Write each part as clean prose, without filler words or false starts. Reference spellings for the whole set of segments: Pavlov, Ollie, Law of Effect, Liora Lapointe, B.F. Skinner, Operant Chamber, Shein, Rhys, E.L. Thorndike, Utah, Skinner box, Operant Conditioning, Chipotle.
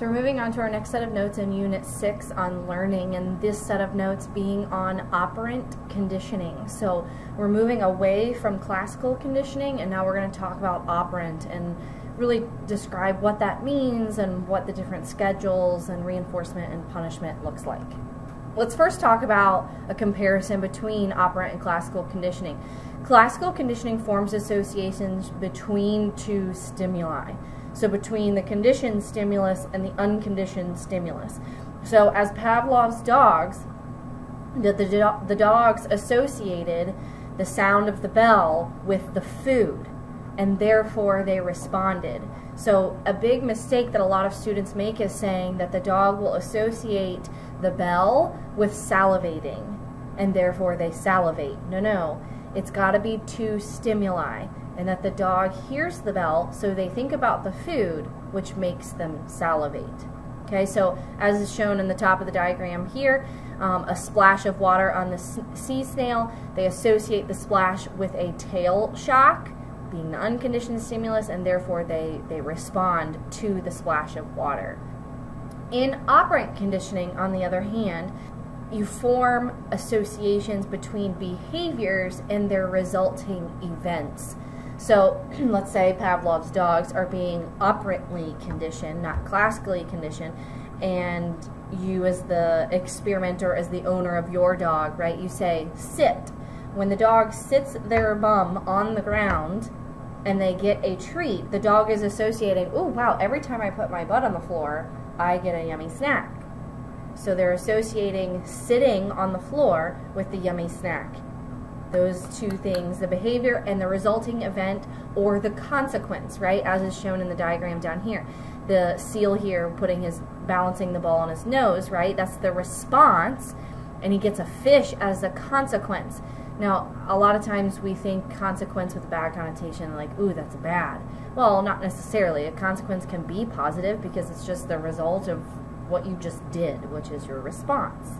So we're moving on to our next set of notes in Unit 6 on learning, and this set of notes being on operant conditioning. So we're moving away from classical conditioning, and now we're going to talk about operant and really describe what that means and what the different schedules and reinforcement and punishment looks like. Let's first talk about a comparison between operant and classical conditioning. Classical conditioning forms associations between two stimuli. So between the conditioned stimulus and the unconditioned stimulus. So as Pavlov's dogs, the dogs associated the sound of the bell with the food, and therefore they responded. So a big mistake that a lot of students make is saying that the dog will associate the bell with salivating, and therefore they salivate. No, no. It's got to be two stimuli, and that the dog hears the bell, so they think about the food, which makes them salivate. Okay, so as is shown in the top of the diagram here, a splash of water on the sea snail, they associate the splash with a tail shock, being the unconditioned stimulus, and therefore they respond to the splash of water. In operant conditioning, on the other hand, you form associations between behaviors and their resulting events. So let's say Pavlov's dogs are being operantly conditioned, not classically conditioned, and you as the experimenter, as the owner of your dog, right, you say sit. When the dog sits their bum on the ground and they get a treat, the dog is associating, oh wow, every time I put my butt on the floor, I get a yummy snack. So they're associating sitting on the floor with the yummy snack. Those two things, the behavior and the resulting event or the consequence, right, as is shown in the diagram down here. The seal here putting his, balancing the ball on his nose, right, that's the response, and he gets a fish as the consequence. Now, a lot of times we think consequence with a bad connotation, like, ooh, that's bad. Well, not necessarily. A consequence can be positive because it's just the result of what you just did, which is your response.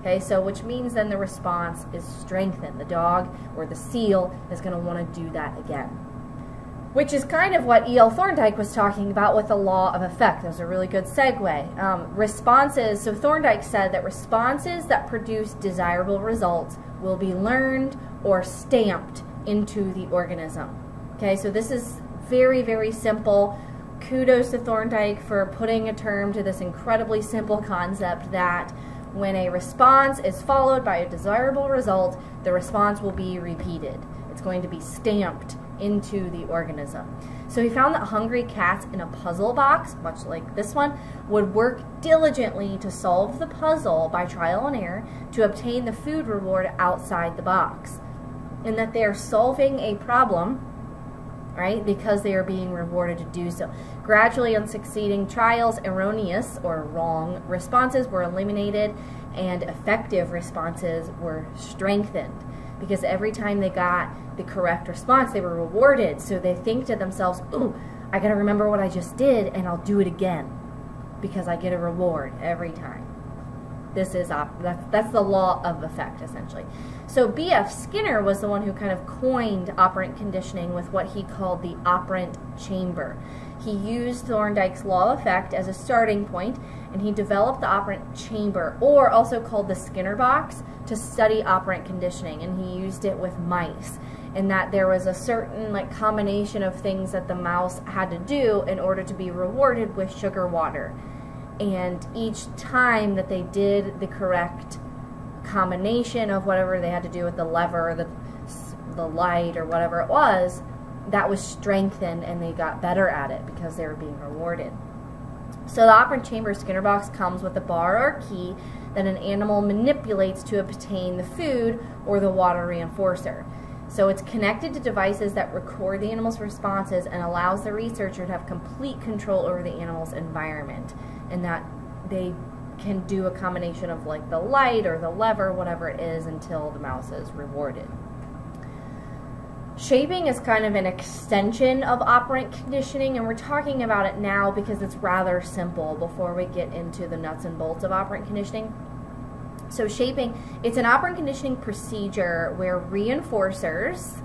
Okay, so which means then the response is strengthened. The dog or the seal is going to want to do that again, which is kind of what E.L. Thorndike was talking about with the law of effect. That was a really good segue. Responses, so Thorndike said that responses that produce desirable results will be learned or stamped into the organism. Okay, so this is very, very simple. Kudos to Thorndike for putting a term to this incredibly simple concept that when a response is followed by a desirable result, the response will be repeated. It's going to be stamped into the organism. So he found that hungry cats in a puzzle box, much like this one, would work diligently to solve the puzzle by trial and error to obtain the food reward outside the box, and that they are solving a problem, right, because they are being rewarded to do so. Gradually, on succeeding trials, erroneous or wrong responses were eliminated and effective responses were strengthened, because every time they got the correct response, they were rewarded. So they think to themselves, ooh, I gotta remember what I just did and I'll do it again because I get a reward every time. This is that's the law of effect, essentially. So B.F. Skinner was the one who kind of coined operant conditioning with what he called the operant chamber. He used Thorndike's law of effect as a starting point, and he developed the operant chamber, or also called the Skinner box, to study operant conditioning, and he used it with mice, in that there was a certain like combination of things that the mouse had to do in order to be rewarded with sugar water. And each time that they did the correct combination of whatever they had to do with the lever or the light or whatever it was, that was strengthened and they got better at it because they were being rewarded. So the operant chamber Skinner box comes with a bar or key that an animal manipulates to obtain the food or the water reinforcer. So it's connected to devices that record the animal's responses and allows the researcher to have complete control over the animal's environment, and that they can do a combination of like the light or the lever, whatever it is, until the mouse is rewarded. Shaping is kind of an extension of operant conditioning, and we're talking about it now because it's rather simple before we get into the nuts and bolts of operant conditioning. So shaping, it's an operant conditioning procedure where reinforcers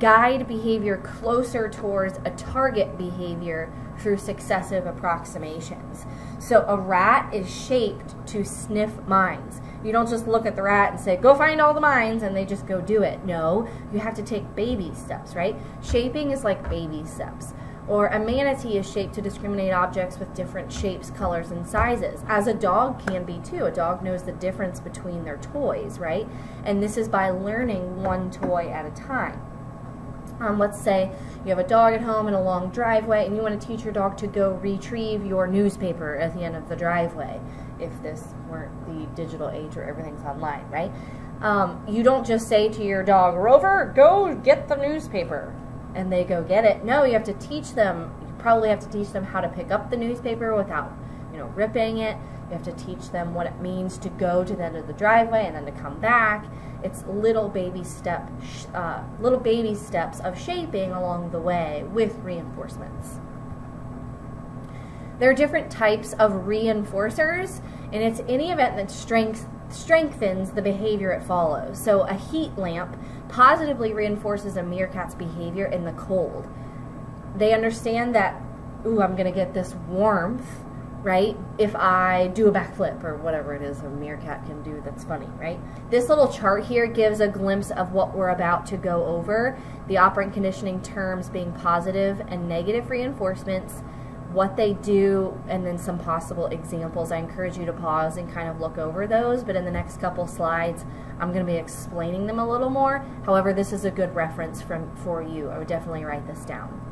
guide behavior closer towards a target behavior through successive approximations. So a rat is shaped to sniff mines. You don't just look at the rat and say, go find all the mines, and they just go do it. No, you have to take baby steps, right? Shaping is like baby steps. Or a manatee is shaped to discriminate objects with different shapes, colors, and sizes, as a dog can be too. A dog knows the difference between their toys, right? And this is by learning one toy at a time. Let's say you have a dog at home in a long driveway, and you want to teach your dog to go retrieve your newspaper at the end of the driveway, if this weren't the digital age where everything's online, right? You don't just say to your dog, Rover, go get the newspaper, and they go get it. No, you have to teach them, you probably have to teach them how to pick up the newspaper without, you know, ripping it. You have to teach them what it means to go to the end of the driveway and then to come back. It's little baby steps of shaping along the way with reinforcements. There are different types of reinforcers, and it's any event that strengthens the behavior it follows. So a heat lamp positively reinforces a meerkat's behavior in the cold. They understand that, ooh, I'm going to get this warmth, right, if I do a backflip or whatever it is a meerkat can do that's funny, right? This little chart here gives a glimpse of what we're about to go over, the operant conditioning terms being positive and negative reinforcements, what they do, and then some possible examples. I encourage you to pause and kind of look over those, but in the next couple slides I'm going to be explaining them a little more. However, this is a good reference for you. I would definitely write this down.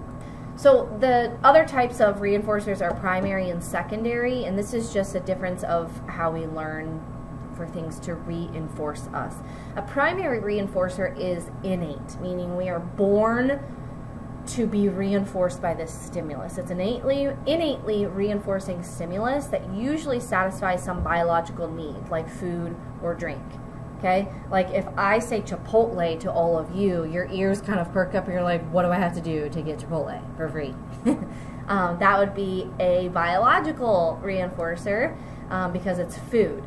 So the other types of reinforcers are primary and secondary, and this is just a difference of how we learn for things to reinforce us. A primary reinforcer is innate, meaning we are born to be reinforced by this stimulus. It's an innately reinforcing stimulus that usually satisfies some biological need, like food or drink. Okay? Like if I say Chipotle to all of you, your ears kind of perk up and you're like, what do I have to do to get Chipotle for free? That would be a biological reinforcer because it's food.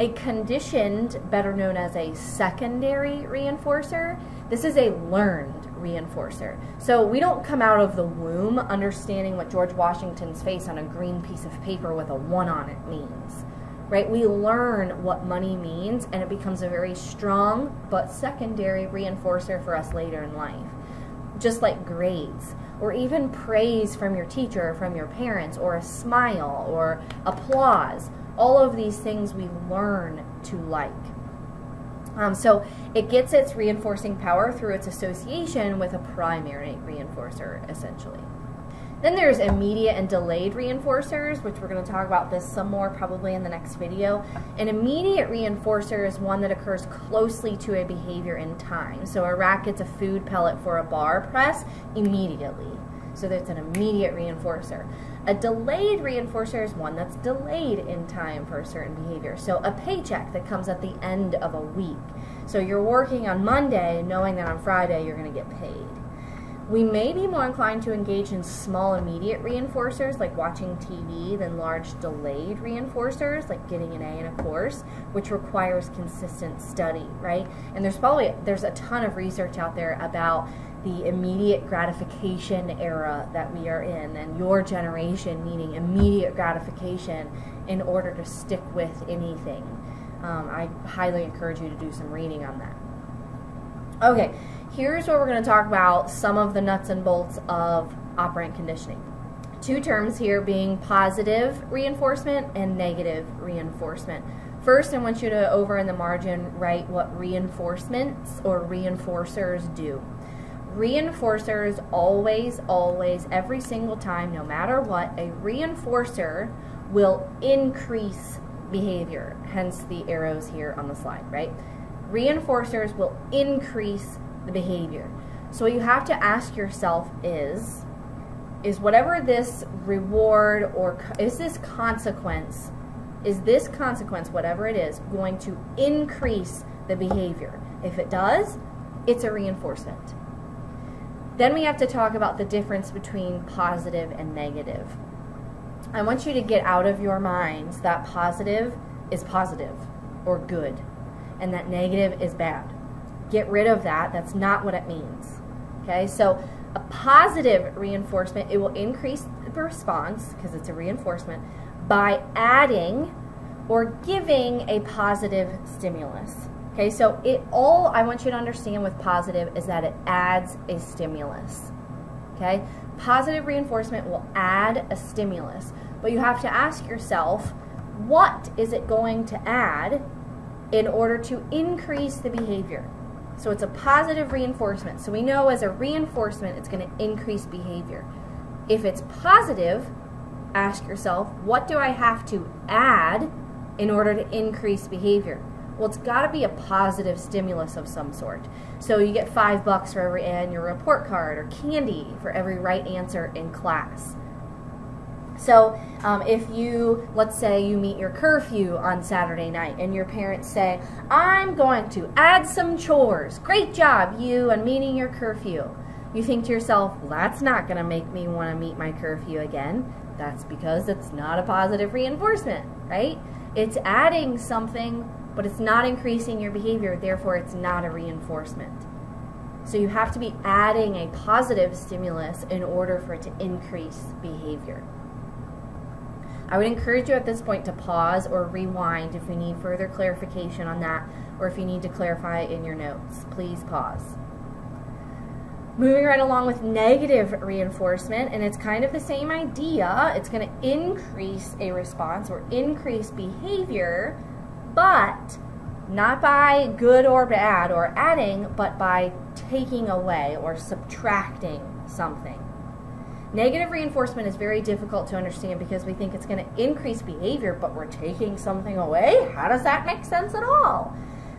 A conditioned, better known as a secondary reinforcer, this is a learned reinforcer. So we don't come out of the womb understanding what George Washington's face on a green piece of paper with a 1 on it means. Right? We learn what money means, and it becomes a very strong but secondary reinforcer for us later in life. Just like grades, or even praise from your teacher, or from your parents, or a smile, or applause. All of these things we learn to like. So it gets its reinforcing power through its association with a primary reinforcer, essentially. Then there's immediate and delayed reinforcers, which we're going to talk about this some more probably in the next video. An immediate reinforcer is one that occurs closely to a behavior in time. So a rat gets a food pellet for a bar press immediately. So that's an immediate reinforcer. A delayed reinforcer is one that's delayed in time for a certain behavior. So a paycheck that comes at the end of a week. So you're working on Monday knowing that on Friday you're going to get paid. We may be more inclined to engage in small immediate reinforcers like watching TV than large delayed reinforcers like getting an A in a course, which requires consistent study, right? And there's a ton of research out there about the immediate gratification era that we are in, and your generation needing immediate gratification in order to stick with anything. I highly encourage you to do some reading on that. Okay, here's where we're going to talk about some of the nuts and bolts of operant conditioning. Two terms here being positive reinforcement and negative reinforcement. First, I want you to, over in the margin, write what reinforcements or reinforcers do. Reinforcers always, every single time, no matter what, a reinforcer will increase behavior, hence the arrows here on the slide, right? Reinforcers will increase the behavior. So what you have to ask yourself is whatever this reward or is this consequence, whatever it is, going to increase the behavior? If it does, it's a reinforcement. Then we have to talk about the difference between positive and negative. I want you to get out of your minds that positive is positive or good and that negative is bad. Get rid of that. That's not what it means. Okay, so a positive reinforcement, it will increase the response because it's a reinforcement by adding or giving a positive stimulus. Okay, so all I want you to understand with positive is that it adds a stimulus. Okay, positive reinforcement will add a stimulus, but you have to ask yourself, what is it going to add in order to increase the behavior? So it's a positive reinforcement. So we know as a reinforcement, it's going to increase behavior. If it's positive, ask yourself, what do I have to add in order to increase behavior? Well, it's got to be a positive stimulus of some sort. So you get $5 for every A on your report card, or candy for every right answer in class. So if you, let's say you meet your curfew on Saturday night and your parents say, I'm going to add some chores. Great job, you, on meeting your curfew. You think to yourself, well, that's not going to make me want to meet my curfew again. That's because it's not a positive reinforcement, right? It's adding something, but it's not increasing your behavior, therefore it's not a reinforcement. So you have to be adding a positive stimulus in order for it to increase behavior. I would encourage you at this point to pause or rewind if you need further clarification on that, or if you need to clarify in your notes, please pause. Moving right along with negative reinforcement, and it's kind of the same idea. It's going to increase a response or increase behavior, but not by good or bad or adding, but by taking away or subtracting something. Negative reinforcement is very difficult to understand because we think it's going to increase behavior, but we're taking something away? How does that make sense at all?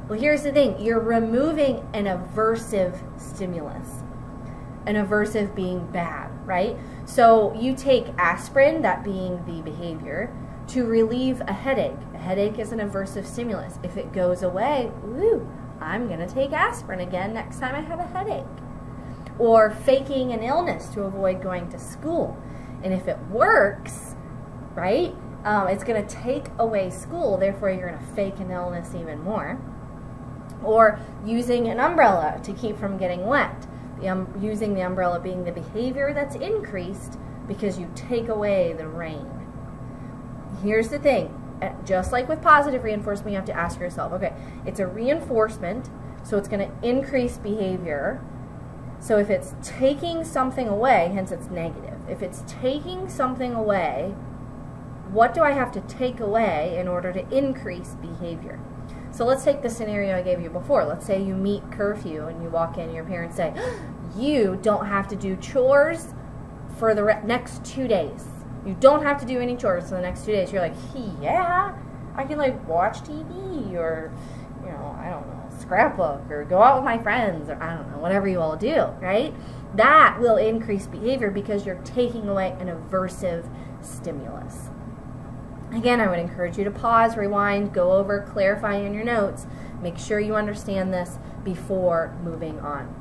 Well, here's the thing. You're removing an aversive stimulus. An aversive being bad, right? So you take aspirin, that being the behavior, to relieve a headache. A headache is an aversive stimulus. If it goes away, woo, I'm going to take aspirin again next time I have a headache. Or faking an illness to avoid going to school. And if it works, right, it's going to take away school, therefore you're going to fake an illness even more. Or using an umbrella to keep from getting wet. Using the umbrella being the behavior that's increased because you take away the rain. Here's the thing, just like with positive reinforcement, you have to ask yourself, okay, it's a reinforcement, so it's going to increase behavior. So if it's taking something away, hence it's negative. If it's taking something away, what do I have to take away in order to increase behavior? So let's take the scenario I gave you before. Let's say you meet curfew and you walk in and your parents say, you don't have to do chores for the next 2 days. You don't have to do any chores for the next 2 days. You're like, yeah, I can like watch TV or, you know, I don't know, scrapbook or go out with my friends or I don't know, whatever you all do, right? That will increase behavior because you're taking away an aversive stimulus. Again, I would encourage you to pause, rewind, go over, clarify in your notes. Make sure you understand this before moving on.